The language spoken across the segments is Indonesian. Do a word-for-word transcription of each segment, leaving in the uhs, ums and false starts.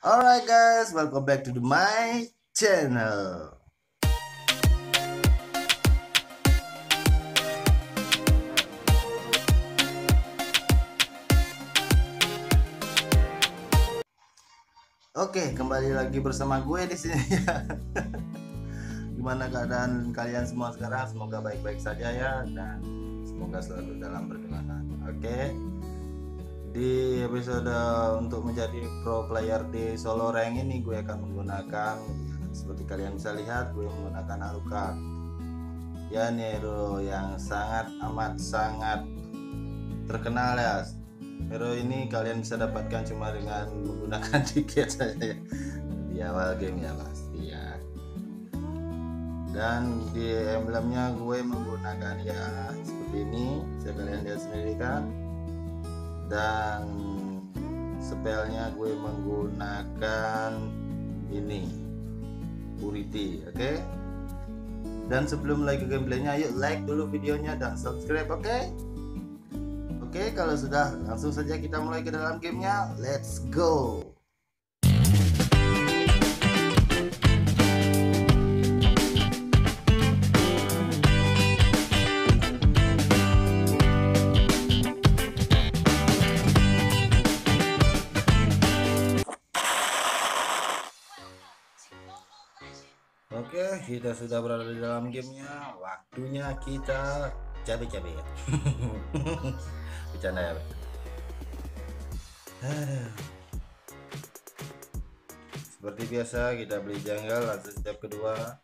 Alright guys, welcome back to my channel. Oke, okay, kembali lagi bersama gue di sini ya. Gimana keadaan kalian semua sekarang? Semoga baik-baik saja ya, dan semoga selalu dalam perlindungan. Oke. Okay. Di episode untuk menjadi pro player di solo rank ini, gue akan menggunakan, seperti kalian bisa lihat, gue menggunakan Alucard ya, nih hero yang sangat amat sangat terkenal ya. Hero ini kalian bisa dapatkan cuma dengan menggunakan tiket saja ya, di awal game ya pasti ya. Dan di emblemnya gue menggunakan ya seperti ini, bisa kalian lihat sendiri kan. Dan spellnya gue menggunakan ini Purity, oke okay? Dan sebelum lagi gameplaynya, yuk like dulu videonya dan subscribe, oke okay? Oke okay, kalau sudah, langsung saja kita mulai ke dalam gamenya, let's go. Oke, kita sudah berada di dalam gamenya. Waktunya kita cabe-cabe ya. Bercanda ya. Seperti biasa, kita beli janggal langsung step kedua.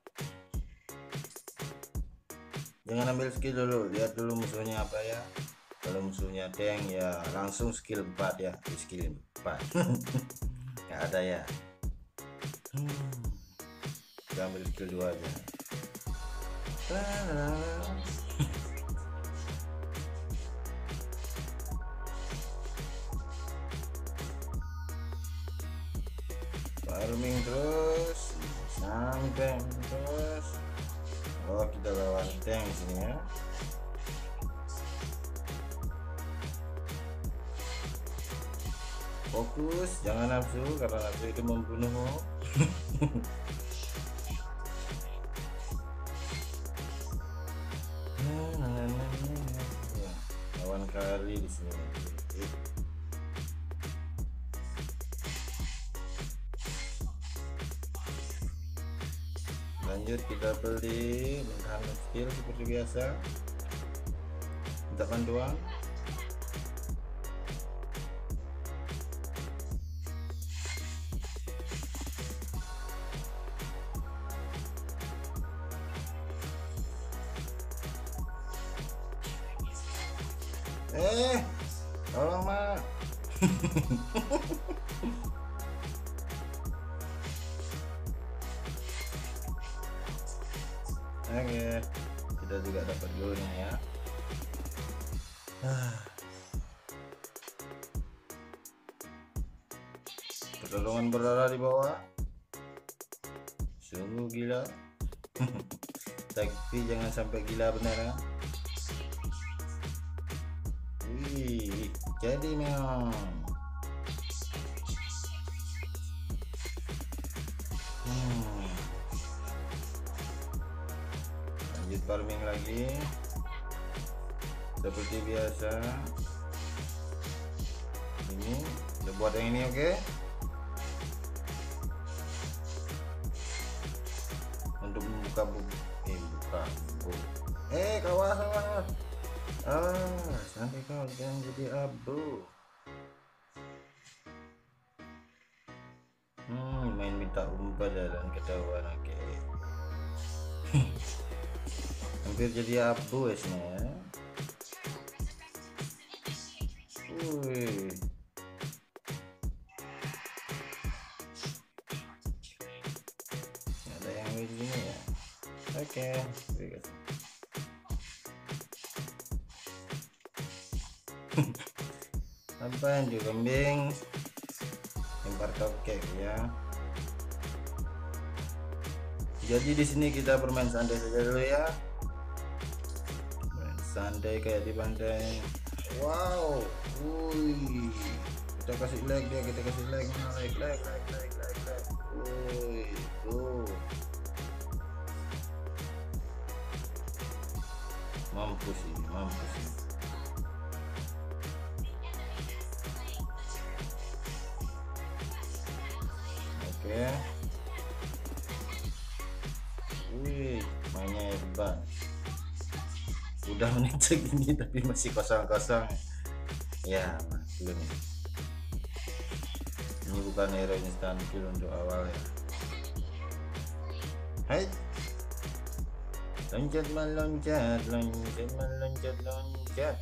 Jangan ambil skill dulu, lihat dulu musuhnya apa ya. Kalau musuhnya tank ya langsung skill empat ya, di skill empat. Nggak ada ya. Hmm. Kita ambil skill dua aja. Farming terus, sampai terus. Oh, kita lawan tank sini ya. Fokus, jangan nafsu, karena nafsu itu membunuhmu. Kali di sini lanjut kita beli menggunakan skill seperti biasa, kita panduan eh tolong mak. Oke, kita juga dapat goalnya ya. Pertarungan berdarah di bawah sungguh gila. Tapi jangan sampai gila benar ya. Jadi memang hmm. lanjut farming lagi seperti biasa. Ini udah buat yang ini, oke okay? Untuk membuka bu eh buka bu eh kawas kawas. Ah, sampai kau jangan jadi abu. Hmm, main minta umpah dan ketahuan, oke okay. Hampir jadi abu esnya. Wih. Ada yang begini ya. Oke, okay. Apa yang juga kambing lempar cupcake ya. Jadi di sini kita bermain santai saja dulu ya, bermain santai kayak di pantai. Wow, wuih, kita kasih lag dia, kita kasih lag, nah, lag, lag, lag, lag, lag, lag. Woi, tuh mampus ini, mampus ini. Oke, wih, mainnya hebat. Udah menit segini tapi masih kosong-kosong. Ya, belum nih. Ini bukan hero instan kill untuk awal ya. Hai. Loncat meloncat, loncat meloncat, loncat.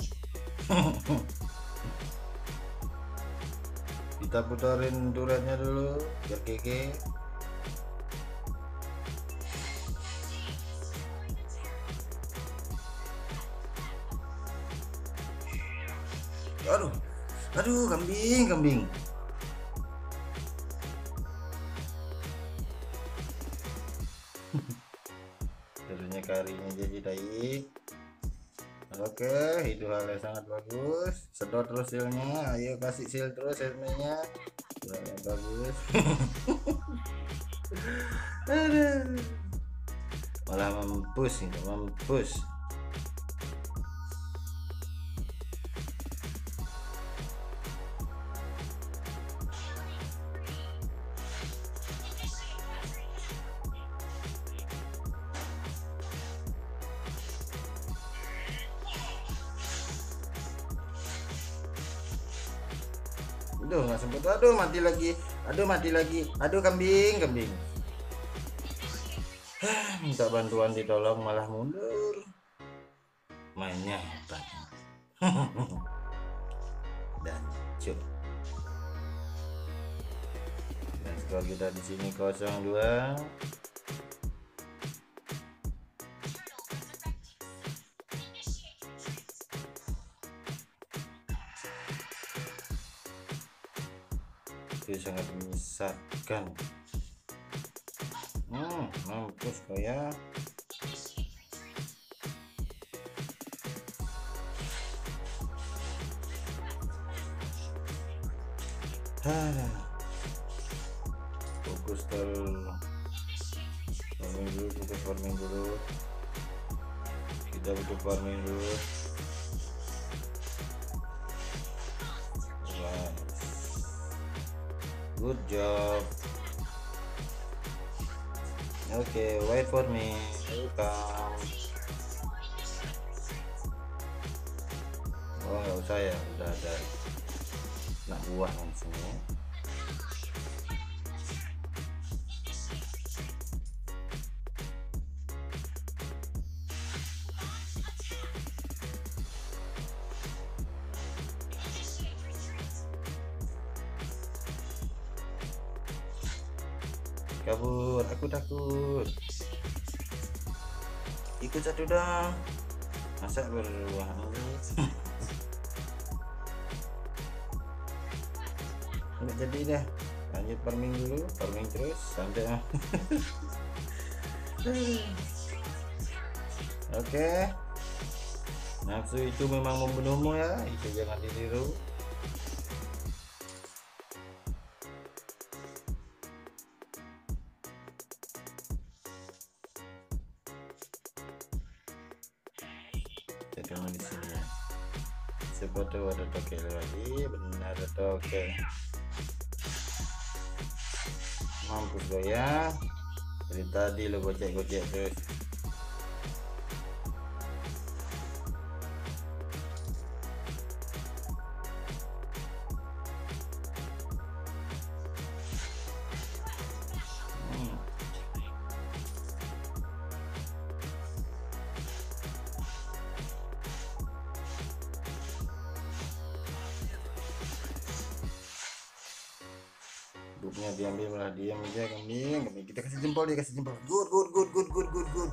Kita putarin duratnya dulu, biar keke. Aduh, aduh, kambing, kambing. Terusnya karinya jadi tai. Oke, itu hal yang sangat bagus. Sedot terus silnya, ayo kasih sil terus silnya. Bagus. Aduh. Malah mampus ini, mampus. Aduh, nggak sempet. Aduh, mati lagi. Aduh, mati lagi. Aduh, kambing, kambing. Minta bantuan ditolong malah mundur. Mainnya hebat. Dan cuk. Dan skor kita di sini kosong dua. Itu sangat menyesatkan. Hmm, mampus kau ya. Hah. Fokus dulu. Farming dulu, fokus farming dulu. Kita butuh farming dulu. Good job. Okay, wait for me. I will come. Oh, nggak usah ya, udah ada nak buah langsung ya. Kabur, aku takut. Ikut satu dong. Masa beruang. Nggak jadi dah. Lanjut farming dulu, farming terus sampai. Oke. Nafsu itu memang membunuhmu ya. Itu jangan ditiru. Jangan di sini ya. Seperti ada toke lagi, benar ada toke. Mampus lo ya. Dari tadi lo gocek-gocek terus. Duduknya diambil malah diam aja kambing, kambing. Kita kasih jempol, dia kasih jempol. Good, good, good, good, good, good, good.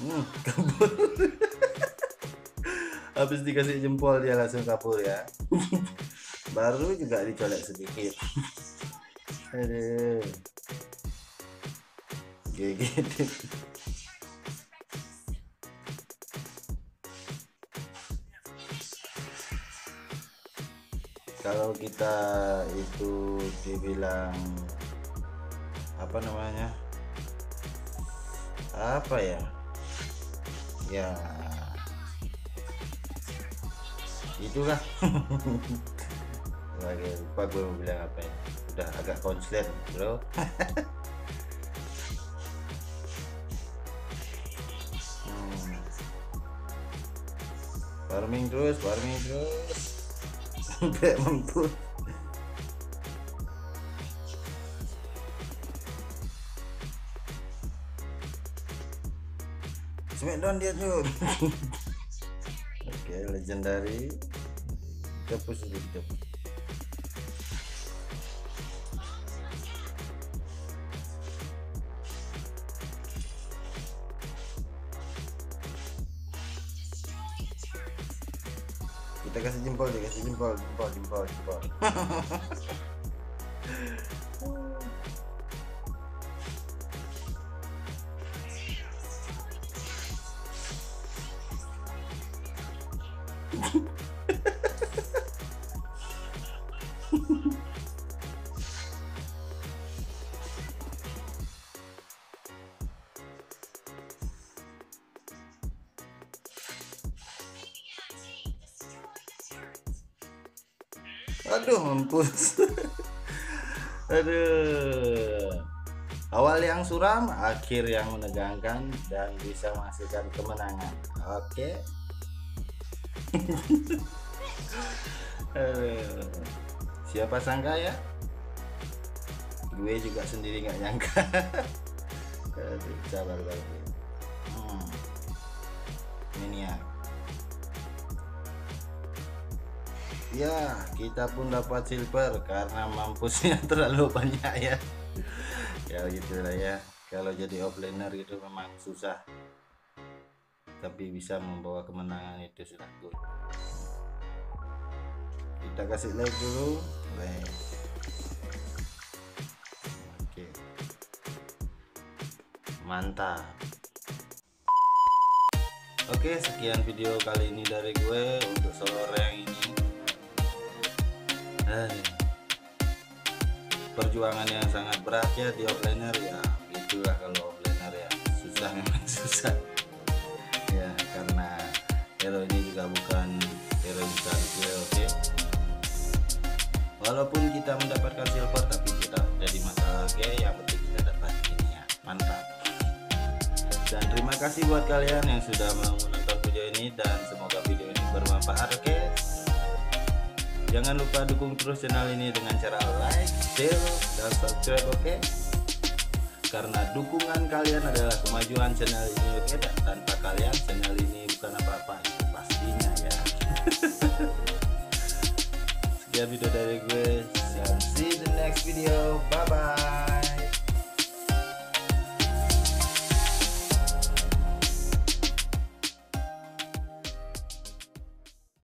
Hmm, kabur. Habis dikasih jempol dia langsung kabur ya. Baru juga dicolek sedikit. Aduh. Gigit. kalau kita itu dibilang apa namanya apa ya ya itulah lagi lupa gue mau bilang apa ya, udah agak konslet bro. hmm. farming terus farming terus sampai mampus. Smackdown dia tuh. Oke, legendary. Kita push dulu, kita push. Kita kasih jempol deh, kasih jempol, jempol, jempol, jempol. Aduh mampus. Aduh, awal yang suram, akhir yang menegangkan, dan bisa menghasilkan kemenangan. Oke. Aduh, siapa sangka ya, gue juga sendiri nggak nyangka. Aduh, sabar lagi. hmm. Ini ya. Ya, kita pun dapat silver karena mampusnya terlalu banyak ya. Ya gitulah ya. Kalau jadi offlaner itu memang susah. Tapi bisa membawa kemenangan itu sudah good. Kita kasih like dulu. Like. Oke. Mantap. Oke, sekian video kali ini dari gue untuk sore yang ini. Perjuangan yang sangat berat ya di offlaner ya, itulah kalau offlaner ya susah, memang susah ya, karena hero ini juga bukan hero yang canggih. Oke, walaupun kita mendapatkan silver tapi kita jadi masalah. Oke, yang penting kita dapat ini ya, mantap. Dan terima kasih buat kalian yang sudah mau menonton video ini, dan semoga video ini bermanfaat. Oke, jangan lupa dukung terus channel ini dengan cara like, share, dan subscribe. Oke, karena dukungan kalian adalah kemajuan channel ini. Oke, dan tanpa kalian channel ini bukan apa-apa itu pastinya ya. Sekian video dari gue, see you in the next video, bye bye.